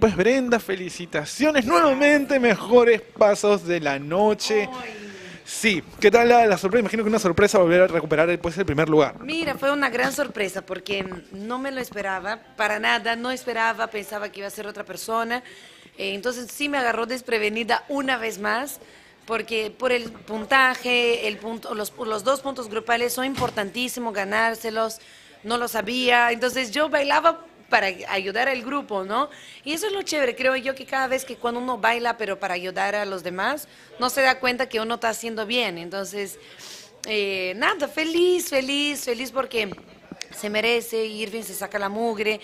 Pues Brenda, felicitaciones, nuevamente mejores pasos de la noche. Sí, ¿qué tal la sorpresa? Imagino que una sorpresa volver a recuperar después el primer lugar. Mira, fue una gran sorpresa porque no me lo esperaba, para nada, no esperaba, pensaba que iba a ser otra persona. Entonces sí me agarró desprevenida una vez más, porque por el puntaje, los dos puntos grupales son importantísimos, ganárselos, no lo sabía. Entonces yo bailaba para ayudar al grupo, ¿no? Y eso es lo chévere, creo yo, que cada vez que cuando uno baila, pero para ayudar a los demás, no se da cuenta que uno está haciendo bien. Entonces, nada, feliz porque se merece. Irving se saca la mugre,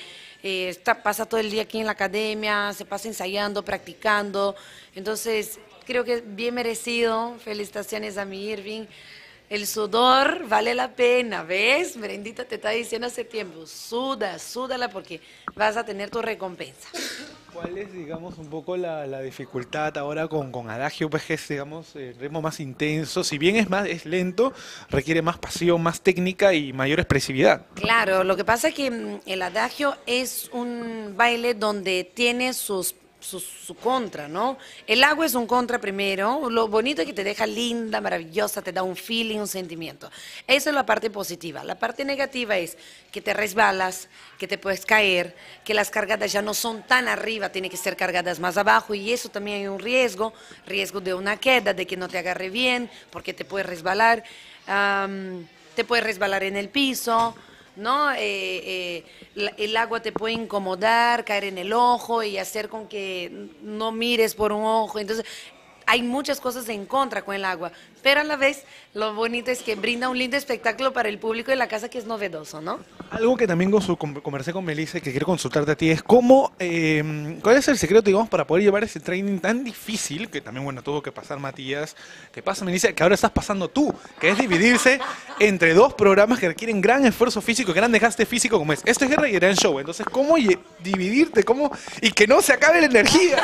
pasa todo el día aquí en la academia, se pasa ensayando, practicando. Entonces, creo que bien merecido. Felicitaciones a mi Irving. El sudor vale la pena, ¿ves? Brendita te está diciendo hace tiempo, súdala porque vas a tener tu recompensa. ¿Cuál es, digamos, un poco la dificultad ahora con Adagio? Pues que es, digamos, el ritmo más intenso, si bien es lento, requiere más pasión, más técnica y mayor expresividad. Claro, lo que pasa es que el Adagio es un baile donde tiene su contra, ¿no? El agua es un contra primero, lo bonito es que te deja linda, maravillosa, te da un feeling, un sentimiento. Esa es la parte positiva. La parte negativa es que te resbalas, que te puedes caer, que las cargadas ya no son tan arriba, tienen que ser cargadas más abajo y eso también hay un riesgo de una queda, de que no te agarre bien, porque te puedes resbalar, en el piso, ¿no? El agua te puede incomodar, caer en el ojo y hacer con que no mires por un ojo. Entonces, hay muchas cosas en contra con el agua, pero a la vez lo bonito es que brinda un lindo espectáculo para el público de la casa, que es novedoso, ¿no? Algo que también conversé con Melissa y que quiero consultarte a ti es ¿cuál es el secreto, digamos, para poder llevar ese training tan difícil que también, bueno, tuvo que pasar Matías, que pasa Melissa, que ahora estás pasando tú, que es dividirse entre dos programas que requieren gran esfuerzo físico, gran desgaste físico, como es esto es Guerra y Gran Show? Entonces, ¿cómo dividirte? ¿Cómo? Y que no se acabe la energía.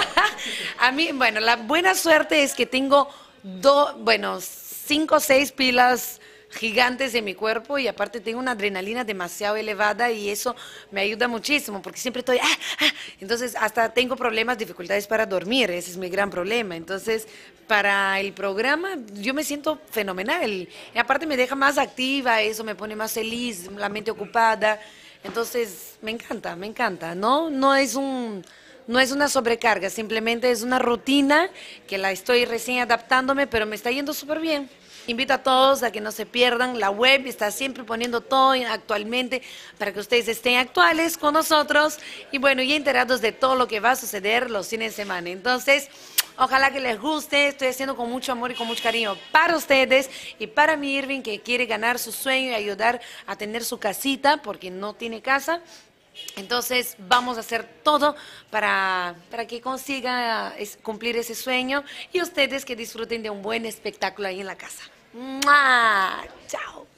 A mí, bueno, la buena suerte es que tengo 5 o 6 pilas gigantes en mi cuerpo y aparte tengo una adrenalina demasiado elevada y eso me ayuda muchísimo porque siempre estoy entonces hasta tengo problemas, dificultades para dormir, ese es mi gran problema. Entonces para el programa yo me siento fenomenal y aparte me deja más activa, eso me pone más feliz, la mente ocupada, entonces me encanta, no es una sobrecarga, simplemente es una rutina que la estoy recién adaptándome, pero me está yendo súper bien. Invito a todos a que no se pierdan, la web está siempre poniendo todo actualmente para que ustedes estén actuales con nosotros y bueno, y enterados de todo lo que va a suceder los fines de semana. Entonces, ojalá que les guste, estoy haciendo con mucho amor y con mucho cariño para ustedes y para mi Irving, que quiere ganar su sueño y ayudar a tener su casita porque no tiene casa. Entonces vamos a hacer todo para que consiga cumplir ese sueño y ustedes que disfruten de un buen espectáculo ahí en la casa. ¡Mua! ¡Chao!